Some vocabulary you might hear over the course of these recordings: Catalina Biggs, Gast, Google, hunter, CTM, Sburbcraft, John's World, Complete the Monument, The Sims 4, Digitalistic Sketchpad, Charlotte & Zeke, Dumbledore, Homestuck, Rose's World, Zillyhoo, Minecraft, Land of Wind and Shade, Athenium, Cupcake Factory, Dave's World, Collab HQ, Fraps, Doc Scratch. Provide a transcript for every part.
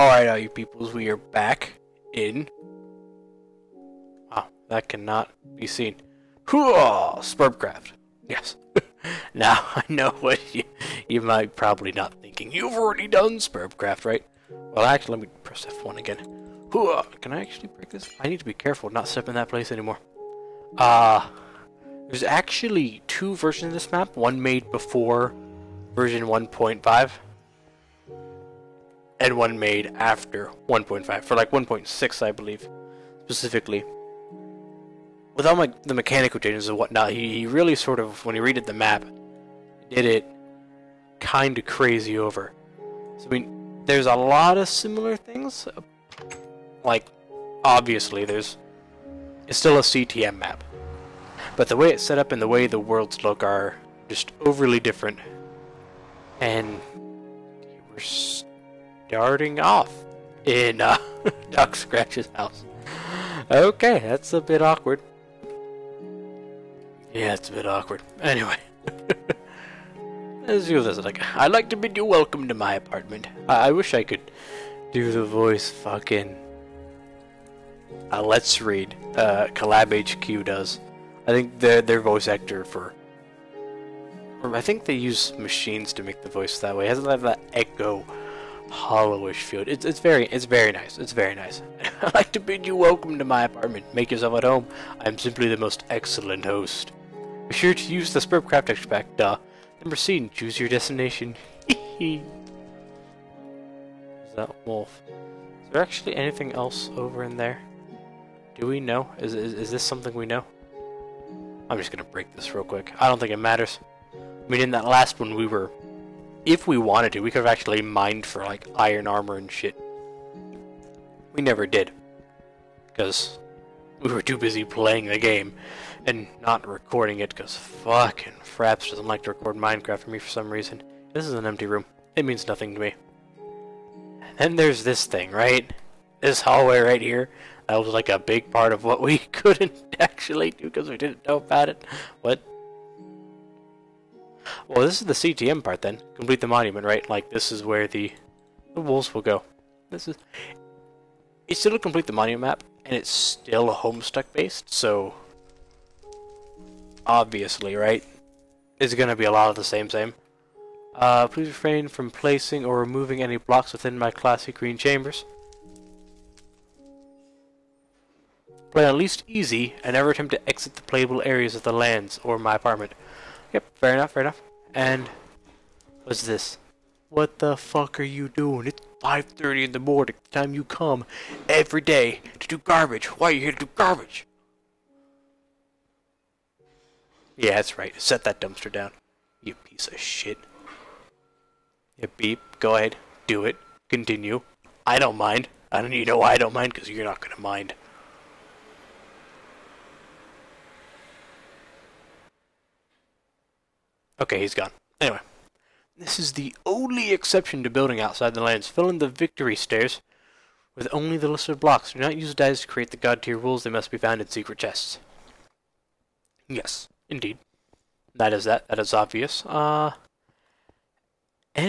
Alright, all you peoples, we are back in... Wow, that cannot be seen. Sburbcraft. Yes. Now, I know what you might probably not thinking. You've already done Sburbcraft, right? Well, actually, let me press F1 again. Can I actually break this? I need to be careful not stepping in that place anymore. There's actually two versions of this map. One made before version 1.5. And one made after 1.5, for like 1.6, I believe, specifically. With all the mechanical changes and whatnot, he really sort of, when he redid the map, did it kind of crazy over. So, I mean, there's a lot of similar things. Like, obviously, it's still a CTM map. But the way it's set up and the way the worlds look are just overly different. And we're starting off in Doc Scratch's house. Okay, that's a bit awkward. Yeah, it's a bit awkward. Anyway, let's do this. Like, I'd like to bid you welcome to my apartment. I wish I could do the voice. Fucking. Let's read. Collab HQ does. I think their voice actor for. I think they use machines to make the voice that way. It doesn't have that echo. Hollowish field. It's very nice. It's very nice. I'd like to bid you welcome to my apartment. Make yourself at home. I'm simply the most excellent host. Be sure to use the Sburbcraft extract, duh. Then proceed and choose your destination. Is that wolf? Is there actually anything else over in there? Do we know? Is this something we know? I'm just gonna break this real quick. I don't think it matters. I mean, in that last one we were. If we wanted to, we could have actually mined for, like, iron armor and shit. We never did. Because we were too busy playing the game and not recording it, because fucking Fraps doesn't like to record Minecraft for me for some reason. This is an empty room. It means nothing to me. And then there's this thing, right? This hallway right here. That was, like, a big part of what we couldn't actually do because we didn't know about it. What? Well, this is the CTM part, then. Complete the monument, right? Like, this is where the wolves will go. This is... It's still a Complete the Monument map, and it's still Homestuck-based, so... Obviously, right? It's gonna be a lot of the same. Please refrain from placing or removing any blocks within my classic green chambers. Play at least easy, and never attempt to exit the playable areas of the lands or my apartment. Yep, fair enough. And what's this? What the fuck are you doing? It's 5:30 in the morning, the time you come every day to do garbage. Why are you here to do garbage? Yeah, that's right. Set that dumpster down, you piece of shit. Yeah, beep. Go ahead. Do it. Continue. I don't mind. I don't need to know why I don't mind, because you're not going to mind. Okay, he's gone. Anyway, this is the only exception to building outside the lands. Fill in the victory stairs with only the listed blocks. Do not use dice to create the god-tier rules. They must be found in secret chests. Yes, indeed. That is that. That is obvious. And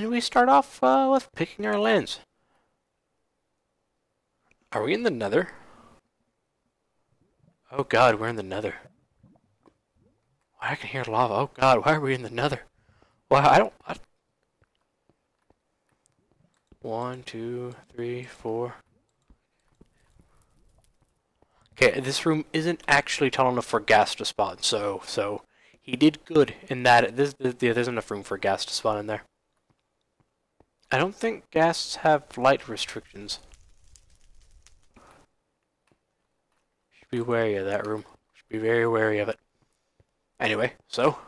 we start off with picking our lands. Are we in the Nether? Oh god, we're in the Nether. I can hear lava. Oh god, why are we in the Nether? Well, I... 1, 2, 3, 4. Okay, this room isn't actually tall enough for Gast to spawn, so he did good in that. There's enough room for Gast to spawn in there. I don't think Gasts have light restrictions. Should be wary of that room. Should be very wary of it. Anyway, so,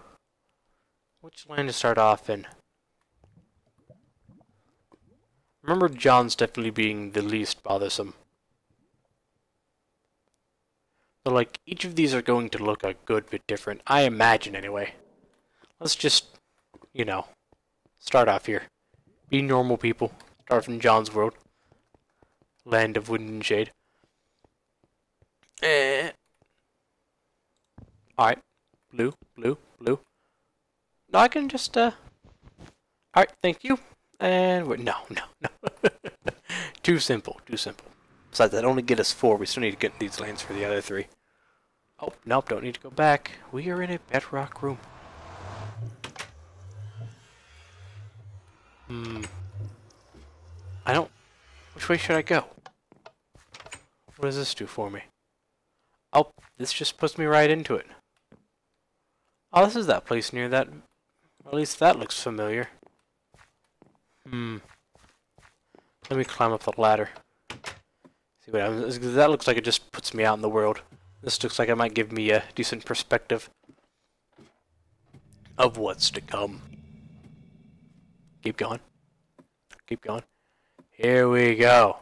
which land to start off in? Remember John's definitely being the least bothersome. So, like, each of these are going to look a good bit different, I imagine, anyway. Let's just, you know, start off here. Be normal people. Start from John's World. Land of Wind and Shade. Alright. Blue. No, I can just, alright, thank you. And wait, no. Too simple, too simple. Besides, that only get us 4. We still need to get these lands for the other 3. Oh, nope, don't need to go back. We are in a bedrock room. I don't... Which way should I go? What does this do for me? Oh, this just puts me right into it. Oh, this is that place near that... At least that looks familiar. Let me climb up the ladder. See what happens. That looks like it just puts me out in the world. This looks like it might give me a decent perspective of what's to come. Keep going. Keep going. Here we go.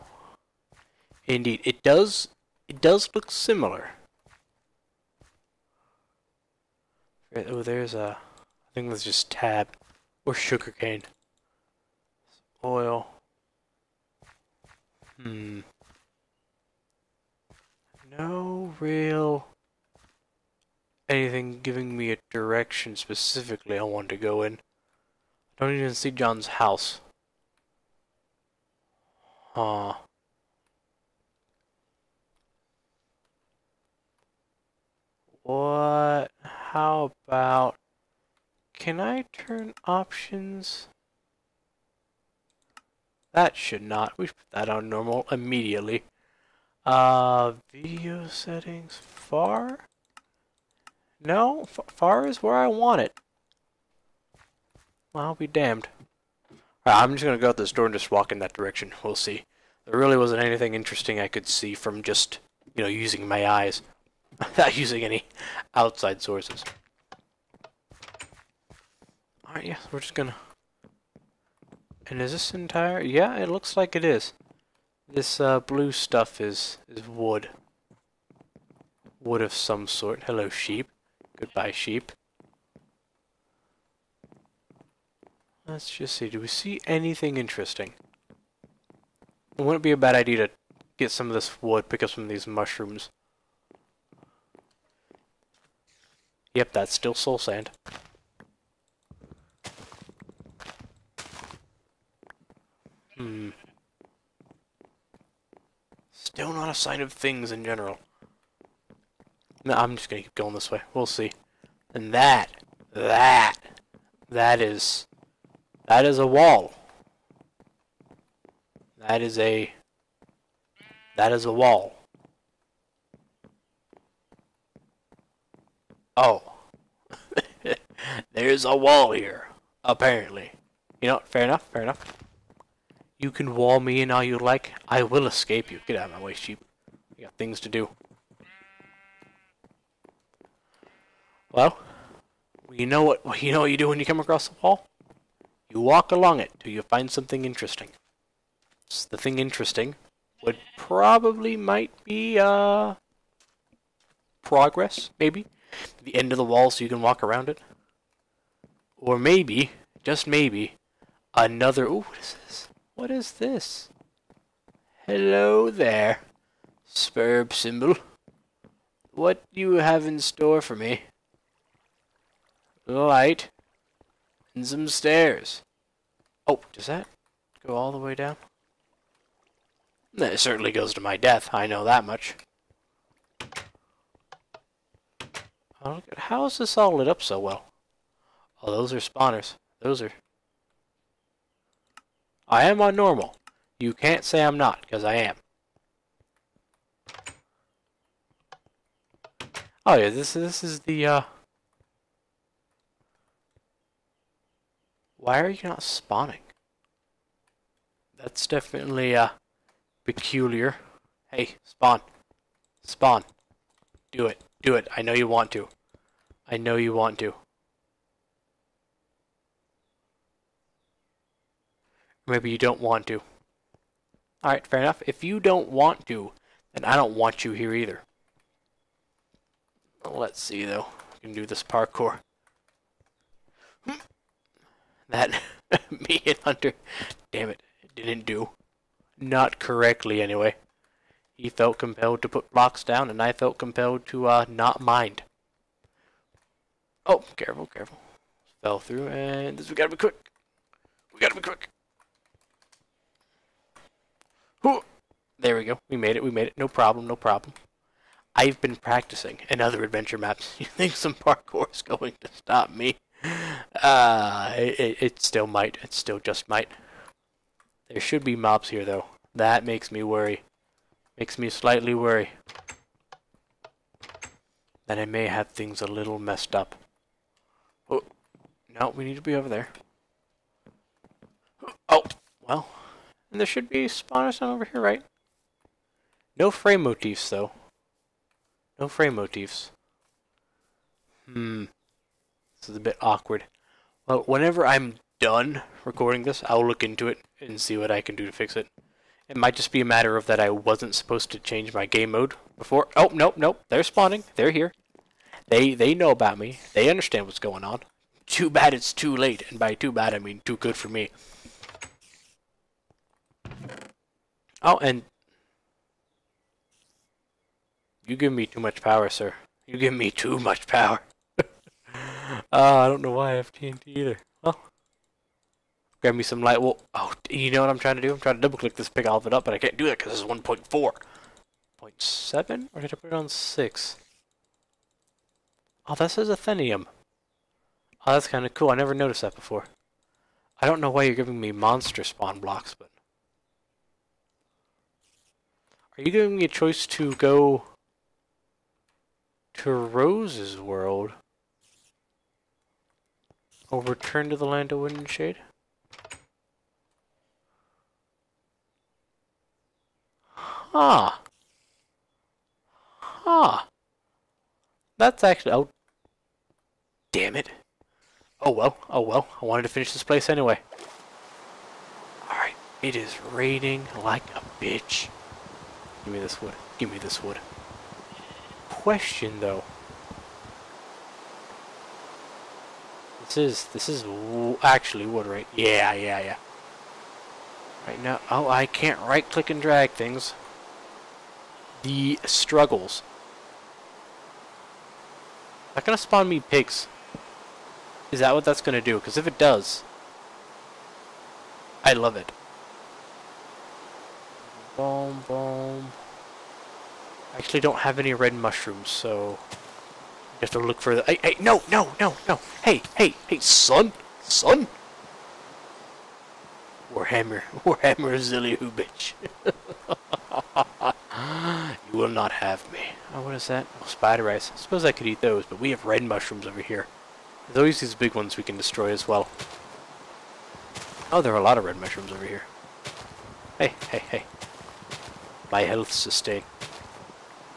Indeed, it does look similar. Oh, there's a... I think that's just tab. Or sugarcane. Oil. No real... anything giving me a direction specifically I want to go in. I don't even see John's house. Huh. What? How about... Can I turn options? That should not. We should put that on normal immediately. Video settings, far? No, far is where I want it. Well, I'll be damned. Alright, I'm just gonna go out this door and just walk in that direction. We'll see. There really wasn't anything interesting I could see from just, you know, using my eyes. Not using any outside sources. Alright, yeah, we're just gonna... And is this entire... Yeah, it looks like it is. This blue stuff is wood. Wood of some sort. Hello, sheep. Goodbye, sheep. Let's just see. Do we see anything interesting? It wouldn't be a bad idea to get some of this wood, pick up some of these mushrooms. Yep, that's still soul sand. Still not a sign of things in general. No, I'm just gonna keep going this way. We'll see. And that is a wall. That is a wall. Oh. There's a wall here, apparently. You know, fair enough, fair enough. You can wall me in all you like. I will escape you. Get out of my way, sheep. I got things to do. Well, you know what you do when you come across a wall? You walk along it till you find something interesting. The thing interesting would probably might be progress, maybe. The end of the wall so you can walk around it. Or maybe, just maybe, another... Ooh, what is this? What is this? Hello there, Spurb symbol. What do you have in store for me? Light. And some stairs. Oh, does that go all the way down? That certainly goes to my death, I know that much. Oh, look at, how is this all lit up so well? Oh, those are spawners. Those are... I am on normal. You can't say I'm not, because I am. Oh yeah, this is the, Why are you not spawning? That's definitely, peculiar. Hey, spawn. Spawn. Do it. Do it. I know you want to. I know you want to. Maybe you don't want to. Alright, fair enough. If you don't want to, then I don't want you here either. Let's see, though. We can do this parkour. That, me and Hunter, damn it, didn't do. Not correctly, anyway. He felt compelled to put blocks down, and I felt compelled to not mind. Oh, careful, careful. Fell through, and this, we gotta be quick. We gotta be quick. Ooh. There we go. We made it. We made it. No problem. No problem. I've been practicing another adventure maps. You think some parkour is going to stop me? It still might. It still just might. There should be mobs here, though. That makes me worry. Makes me slightly worry. That I may have things a little messed up. Oh, no, we need to be over there. Oh, well. And there should be spawners over here, right? No frame motifs, though. No frame motifs. This is a bit awkward. Well, whenever I'm done recording this, I'll look into it and see what I can do to fix it. It might just be a matter of that I wasn't supposed to change my game mode before. Oh, nope, nope. They're spawning. They're here. They know about me. They understand what's going on. Too bad it's too late. And by too bad, I mean too good for me. Oh, and... you give me too much power, sir. You give me too much power. I don't know why I have TNT either. Well, grab me some light wool. Oh, you know what I'm trying to do? I'm trying to double-click this, pick all of it up, but I can't do that because this is 1.4. 0.7? Or did I put it on 6? Oh, that says Athenium. Oh, that's kind of cool. I never noticed that before. I don't know why you're giving me monster spawn blocks, but... are you giving me a choice to go... to Rose's World? Or return to the Land of Wind and Shade? Huh. Huh. That's actually... oh. Damn it. Oh well, oh well. I wanted to finish this place anyway. Alright, it is raining like a bitch. Give me this wood. Give me this wood. Question, though. This is actually wood, right? Yeah, yeah, yeah. Right now, oh, I can't right-click and drag things. The struggles. Not gonna spawn me pigs. Is that what that's gonna do? Because if it does, I love it. Boom, boom. I actually don't have any red mushrooms, so you have to look for the... hey, hey, no, no, no, no. Hey, hey, hey, son, son. Warhammer of Zillyhoo, bitch. You will not have me. Oh, what is that? Oh, spider rice. I suppose I could eat those, but we have red mushrooms over here. There's always these big ones we can destroy as well. Oh, there are a lot of red mushrooms over here. Hey, hey, hey. My health sustained.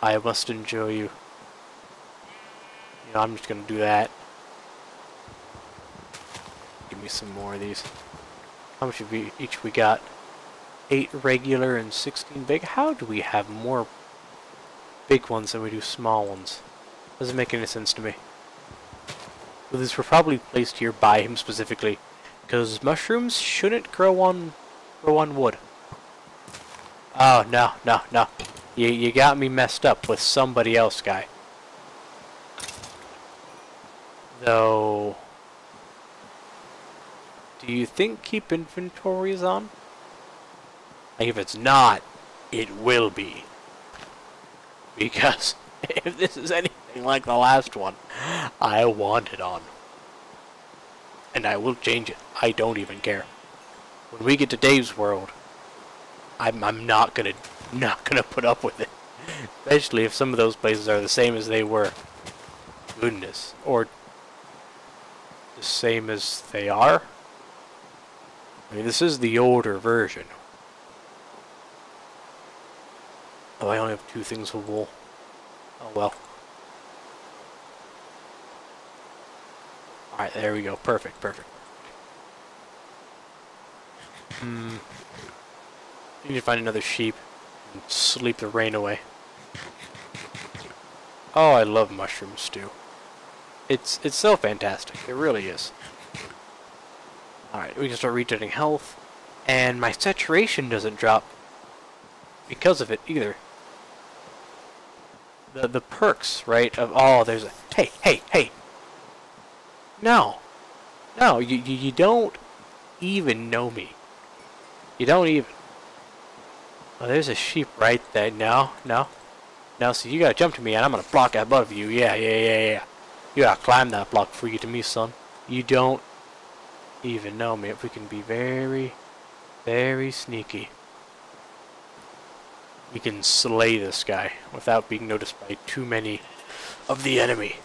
I must enjoy you. You know, I'm just gonna do that. Give me some more of these. How much of each we got? 8 regular and 16 big. How do we have more big ones than we do small ones? Doesn't make any sense to me. Well, these were probably placed here by him specifically, because mushrooms shouldn't grow on wood. Oh no, no, no. You got me messed up with somebody else, guy. Though, do you think keep inventory is on? Like, if it's not, it will be. Because if this is anything like the last one, I want it on. And I will change it. I don't even care. When we get to Dave's World, I'm not gonna put up with it. Especially if some of those places are the same as they were. Goodness. Or the same as they are. I mean, this is the older version. Oh, I only have 2 things of wool. Oh well. Alright, there we go. Perfect, perfect. You need to find another sheep and sleep the rain away. Oh, I love mushroom stew. It's so fantastic. It really is. Alright, we can start regenerating health. And my saturation doesn't drop because of it either. The perks, right, of there's a... hey, hey, hey! No. No, you don't even know me. You don't even... Oh, there's a sheep right there. No, no. No, so you gotta jump to me and I'm gonna block above you. Yeah. You gotta climb that block before you get to me, son. You don't even know me if we can be very, very sneaky. We can slay this guy without being noticed by too many of the enemy.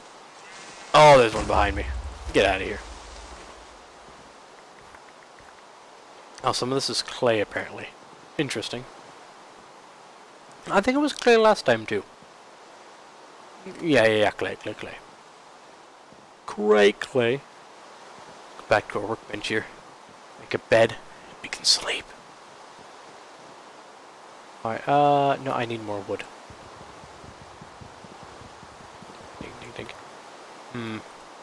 Oh, there's one behind me. Get out of here. Oh, some of this is clay, apparently. Interesting. I think it was clay last time, too. Yeah, clay. Great clay. Go back to our workbench here. Make a bed. We can sleep. Alright, no, I need more wood. Ding.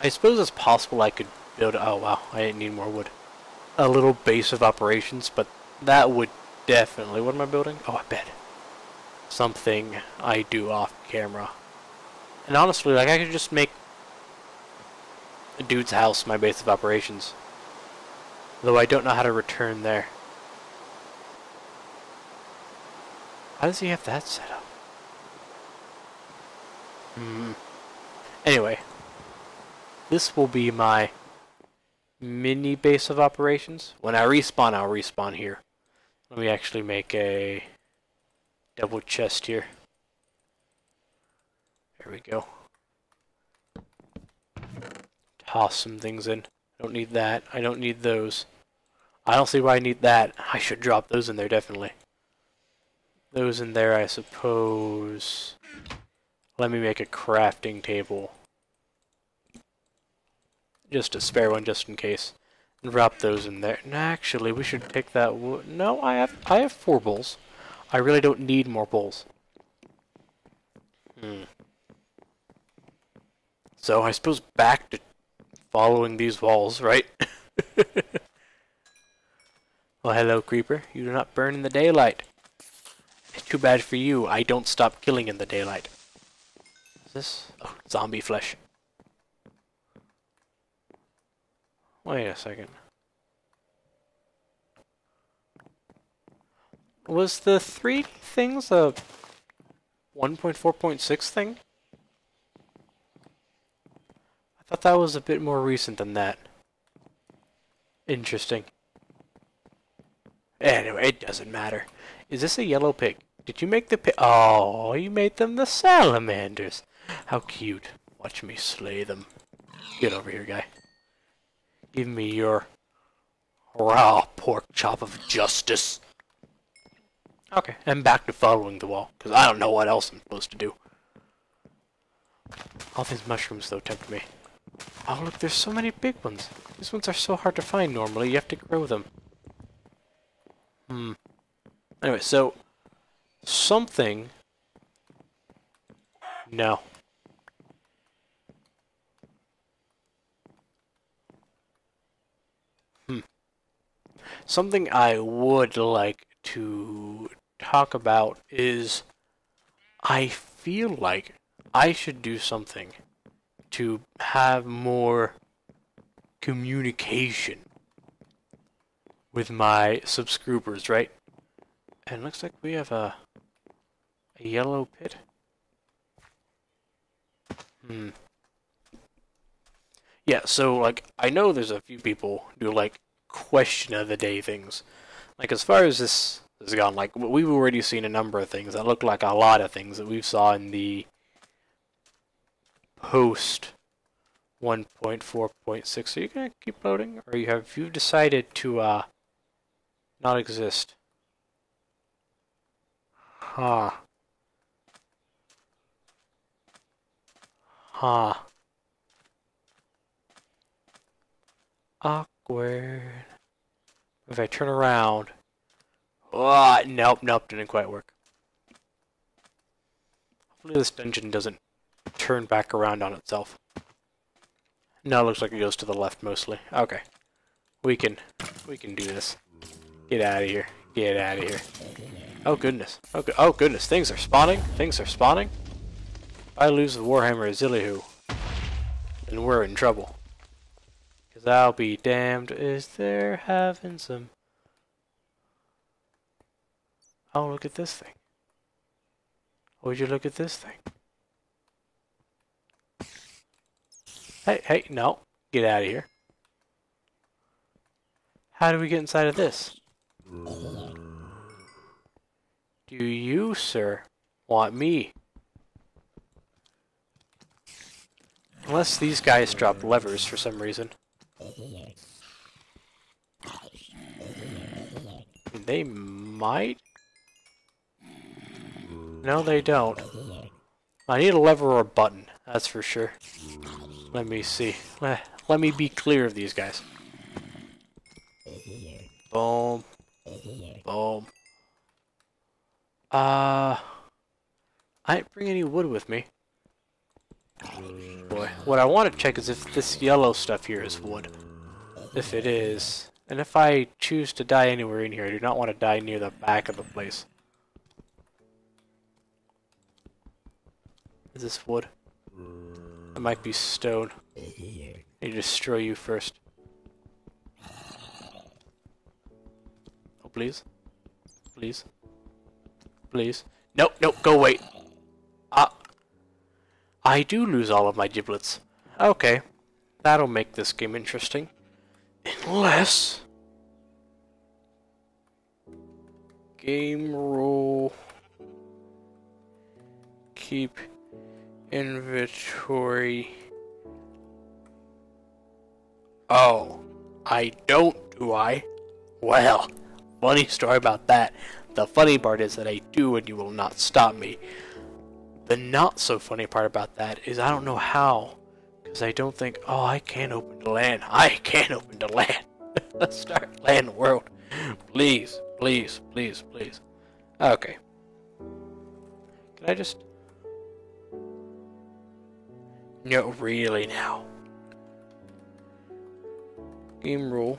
I suppose it's possible I could build... Oh, wow, I didn't need more wood. A little base of operations, but that would definitely... What am I building? Oh, a bed. Something I do off camera. And honestly, like, I could just make a dude's house my base of operations. Though I don't know how to return there. How does he have that set up? Anyway. This will be my mini base of operations. When I respawn, I'll respawn here. Let me actually make a double chest here. There we go. Toss some things in. I don't need that. I don't need those. I don't see why I need that. I should drop those in there, definitely. Those in there, I suppose. Let me make a crafting table. Just a spare one, just in case. And drop those in there. And actually, we should take that wood. No, I have 4 bowls. I really don't need more bowls. So I suppose back to following these walls, right? Well, hello, creeper. You do not burn in the daylight. Too bad for you, I don't stop killing in the daylight. Is this? Oh, zombie flesh. Wait a second. Was the 3 things a 1.4.6 thing? I thought that was a bit more recent than that. Interesting. Anyway, it doesn't matter. Is this a yellow pig? Did you make the pig? Oh, you made them the salamanders. How cute. Watch me slay them. Get over here, guy. Give me your raw pork chop of justice. Okay, and back to following the wall, because I don't know what else I'm supposed to do. All these mushrooms, though, tempt me. Oh, look, there's so many big ones. These ones are so hard to find normally. You have to grow them. Anyway, so... Something... No. Something I would like to talk about is... I feel like I should do something to have more communication with my subscribers, right? And it looks like we have a yellow pit. Yeah, so, like, I know there's a few people do, like, question of the day things. Like, as far as this has gone, like, we've already seen a number of things that look like a lot of things that we saw in the post 1.4.6. Are you going to keep loading? Or have you decided to not exist? Huh. Awkward. If I turn around... Oh, nope, didn't quite work. Hopefully this dungeon doesn't turn back around on itself. No, it looks like it goes to the left mostly. Okay. We can do this. Get out of here. Oh goodness, things are spawning. If I lose the Warhammer of Zillyhoo, then we're in trouble. 'Cause I'll be damned, is there having some... Oh, look at this thing. Would you look at this thing? Hey, hey, no. Get out of here. How do we get inside of this? Do you, sir, want me? Unless these guys drop levers for some reason. They might? No, they don't. I need a lever or a button, that's for sure. Let me see. Let me be clear of these guys. Boom. Boom. I didn't bring any wood with me. Boy, what I want to check is if this yellow stuff here is wood. If it is, and if I choose to die anywhere in here, I do not want to die near the back of the place. Is this wood? It might be stone. I need to destroy you first. Oh, please. Please. Please. No, no, go away. Ah. I do lose all of my giblets. Okay. That'll make this game interesting. Unless... Game rule... Keep... Inventory. Oh, I don't, do I? Well, funny story about that. The funny part is that I do and you will not stop me. The not so funny part about that is I don't know how. Because I don't think, oh, I can't open to land. I can't open to land. Let's start Land World. Please, please, please, please. Okay. Can I just... No, really now. Game rule.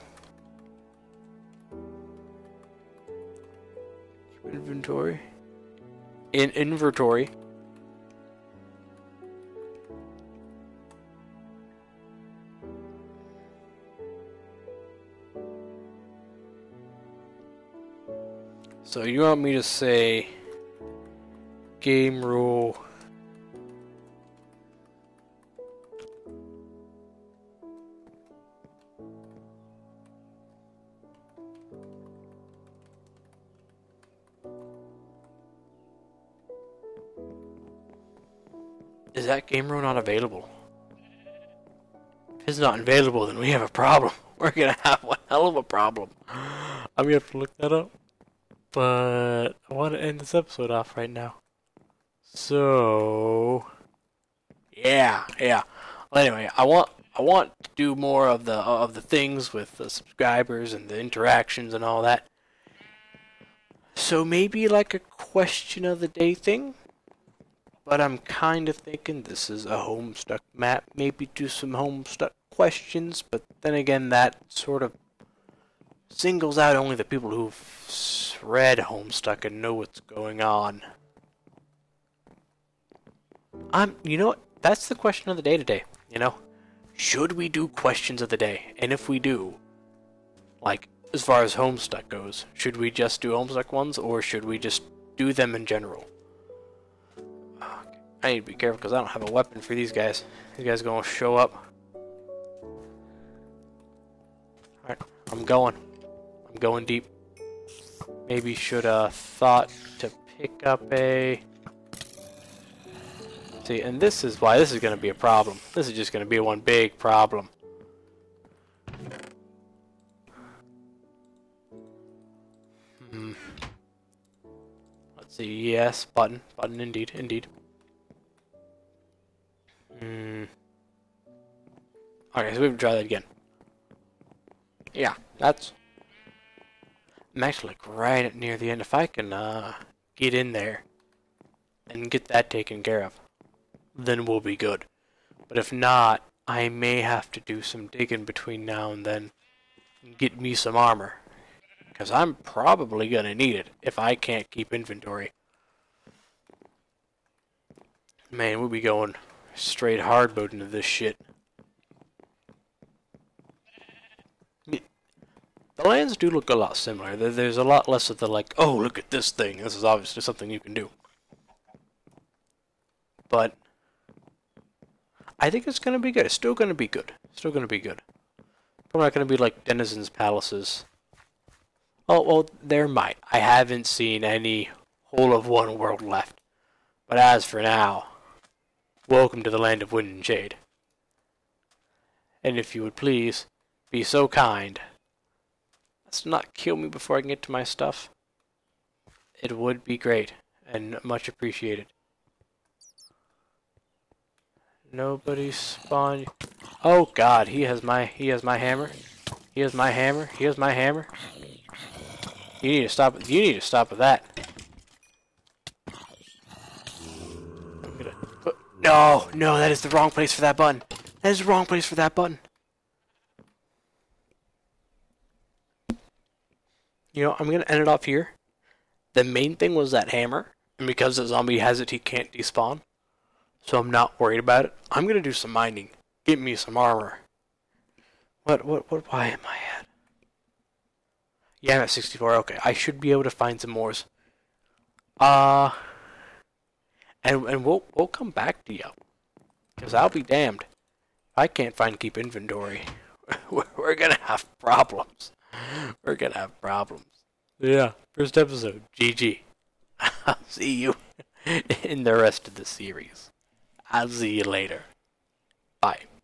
Inventory. In inventory. So you want me to say game rule. Is that game rule not available? If it's not available, then we have a problem. We're gonna have one hell of a problem. I'm gonna have to look that up. But I want to end this episode off right now. So yeah, yeah. Well, anyway, I want to do more of the things with the subscribers and the interactions and all that. So maybe like a question of the day thing. But I'm kind of thinking this is a Homestuck map. Maybe do some Homestuck questions, but then again, that sort of singles out only the people who've read Homestuck and know what's going on. You know what? That's the question of the day today, you know? Should we do questions of the day? And if we do, like, as far as Homestuck goes, should we just do Homestuck ones, or should we just do them in general? I need to be careful because I don't have a weapon for these guys. These guys are going to show up. Alright, I'm going. I'm going deep. Maybe should have thought to pick up a... See, and this is why this is going to be a problem. This is just going to be one big problem. Hmm. Let's see, yes, button. Button, indeed, indeed. Okay, so we have to try that again. Yeah, that's... I'm actually like right at near the end. If I can get in there and get that taken care of, then we'll be good. But if not, I may have to do some digging between now and then and get me some armor. Because I'm probably going to need it if I can't keep inventory. Man, we'll be going straight hard mode into this shit. The lands do look a lot similar. There's a lot less of the, like, oh, look at this thing. This is obviously something you can do. But I think it's going to be good. It's still going to be good. Still going to be good. Probably not going to be like Denizens' Palaces. Oh, well, there might. I haven't seen any whole of one world left. But as for now, welcome to the Land of Wind and Shade. And if you would please be so kind as to not kill me before I can get to my stuff, it would be great and much appreciated. Nobody spawned. Oh God, he has my hammer. He has my hammer. He has my hammer. You need to stop. You need to stop with that. I'm gonna put, no, that is the wrong place for that button. That is the wrong place for that button. You know, I'm gonna end it off here. The main thing was that hammer, and because the zombie has it, he can't despawn. So I'm not worried about it. I'm going to do some mining. Get me some armor. What, why am I at? Yeah, I'm at 64. Okay, I should be able to find some mores. And we'll come back to you. Because I'll be damned. If I can't find keep inventory, we're going to have problems. We're going to have problems. Yeah, first episode. GG. I'll see you in the rest of the series. I'll see you later. Bye.